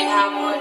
we have